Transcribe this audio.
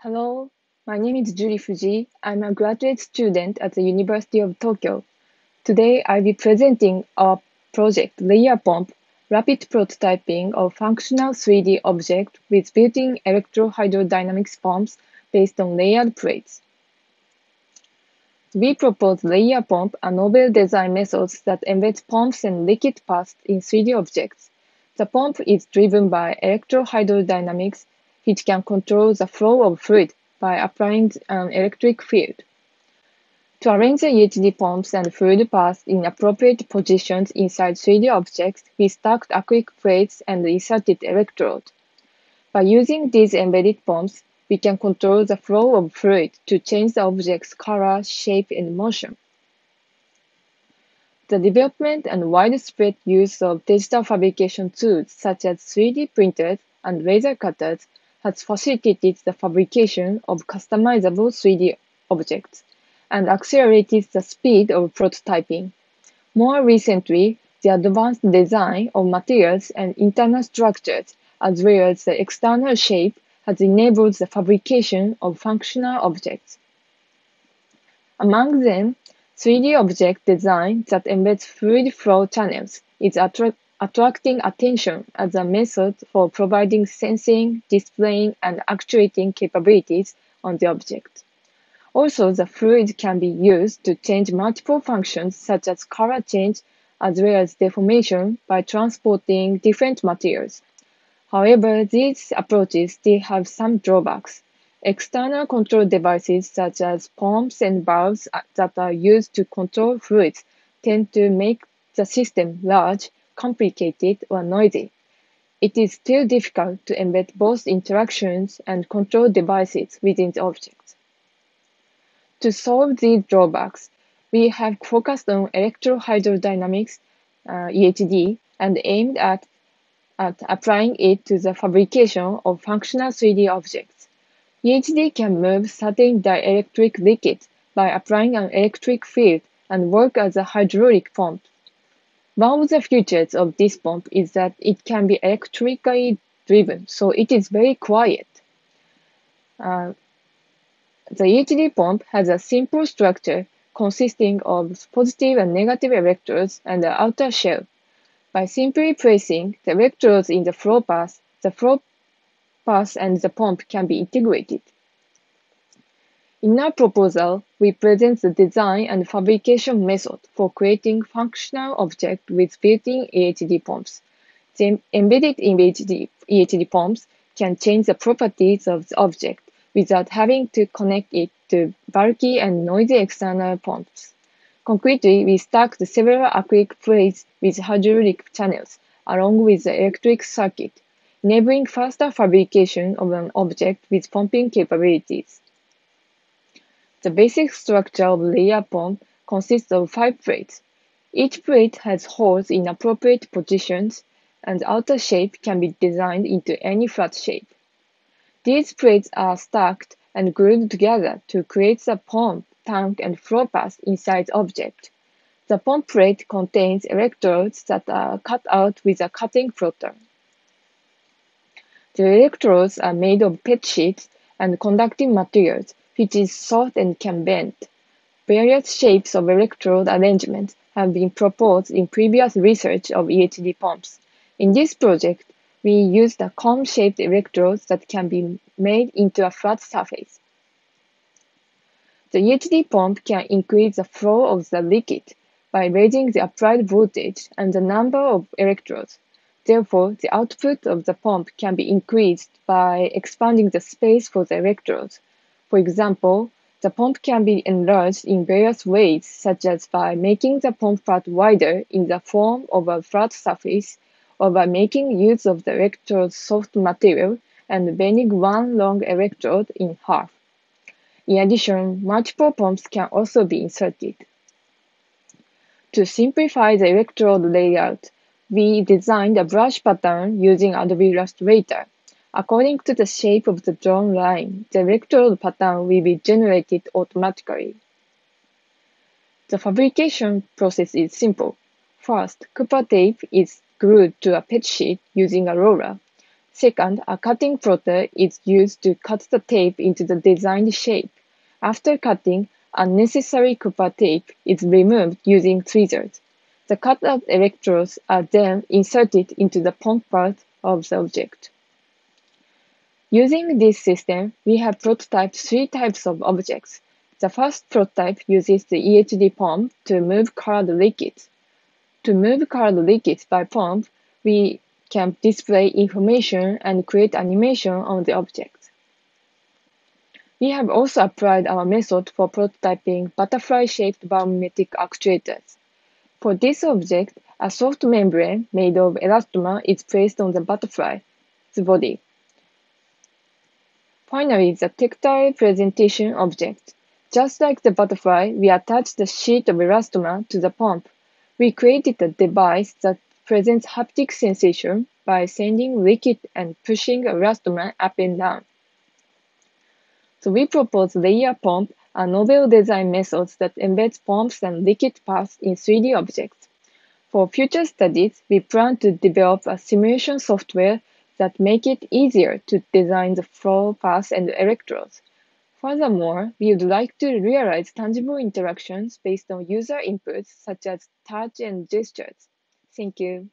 Hello, my name is Juri Fujii. I'm a graduate student at the University of Tokyo. Today, I'll be presenting our project Layer Pump, rapid prototyping of functional 3D object with built-in electrohydrodynamics pumps based on layered plates. We propose Layer Pump, a novel design method that embeds pumps and liquid paths in 3D objects. The pump is driven by electrohydrodynamics. It can control the flow of fluid by applying an electric field. To arrange the EHD pumps and fluid paths in appropriate positions inside 3D objects, we stacked acrylic plates and inserted electrodes. By using these embedded pumps, we can control the flow of fluid to change the object's color, shape, and motion. The development and widespread use of digital fabrication tools such as 3D printers and laser cutters has facilitated the fabrication of customizable 3D objects and accelerated the speed of prototyping. More recently, the advanced design of materials and internal structures, as well as the external shape, has enabled the fabrication of functional objects. Among them, 3D object design that embeds fluid flow channels is attracting attention as a method for providing sensing, displaying, and actuating capabilities on the object. Also, the fluid can be used to change multiple functions such as color change as well as deformation by transporting different materials. However, these approaches still have some drawbacks. External control devices such as pumps and valves that are used to control fluids tend to make the system large, complicated, or noisy. It is still difficult to embed both interactions and control devices within the object. To solve these drawbacks, we have focused on electrohydrodynamics, EHD, and aimed at applying it to the fabrication of functional 3D objects. EHD can move certain dielectric liquids by applying an electric field and work as a hydraulic pump. One of the features of this pump is that it can be electrically driven, so it is very quiet. The EHD pump has a simple structure consisting of positive and negative electrodes and an outer shell. By simply placing the electrodes in the flow path and the pump can be integrated. In our proposal, we present the design and fabrication method for creating functional objects with built-in EHD pumps. The embedded EHD pumps can change the properties of the object without having to connect it to bulky and noisy external pumps. Concretely, we stacked several acrylic plates with hydraulic channels along with the electric circuit, enabling faster fabrication of an object with pumping capabilities. The basic structure of layer pump consists of 5 plates. Each plate has holes in appropriate positions, and outer shape can be designed into any flat shape. These plates are stacked and glued together to create the pump, tank, and flow path inside the object. The pump plate contains electrodes that are cut out with a cutting plotter. The electrodes are made of PET sheets and conducting materials, which is soft and can bend. Various shapes of electrode arrangements have been proposed in previous research of EHD pumps. In this project, we used the cone-shaped electrodes that can be made into a flat surface. The EHD pump can increase the flow of the liquid by raising the applied voltage and the number of electrodes. Therefore, the output of the pump can be increased by expanding the space for the electrodes. For example, the pump can be enlarged in various ways, such as by making the pump part wider in the form of a flat surface, or by making use of the electrode's soft material and bending one long electrode in half. In addition, multiple pumps can also be inserted. To simplify the electrode layout, we designed a brush pattern using Adobe Illustrator. According to the shape of the drawn line, the electrode pattern will be generated automatically. The fabrication process is simple. First, copper tape is glued to a PET sheet using a roller. Second, a cutting plotter is used to cut the tape into the designed shape. After cutting, unnecessary copper tape is removed using tweezers. The cut-out electrodes are then inserted into the pump part of the object. Using this system, we have prototyped three types of objects. The first prototype uses the EHD pump to move card liquids. To move card liquids by pump, we can display information and create animation on the object. We have also applied our method for prototyping butterfly-shaped biomimetic actuators. For this object, a soft membrane made of elastomer is placed on the butterfly's body. Finally, the tactile presentation object. Just like the butterfly, we attached the sheet of elastomer to the pump. We created a device that presents haptic sensation by sending liquid and pushing elastomer up and down. So we propose Layer Pump, a novel design method that embeds pumps and liquid paths in 3D objects. For future studies, we plan to develop a simulation software that makes it easier to design the flow paths and electrodes. Furthermore, we would like to realize tangible interactions based on user inputs such as touch and gestures. Thank you.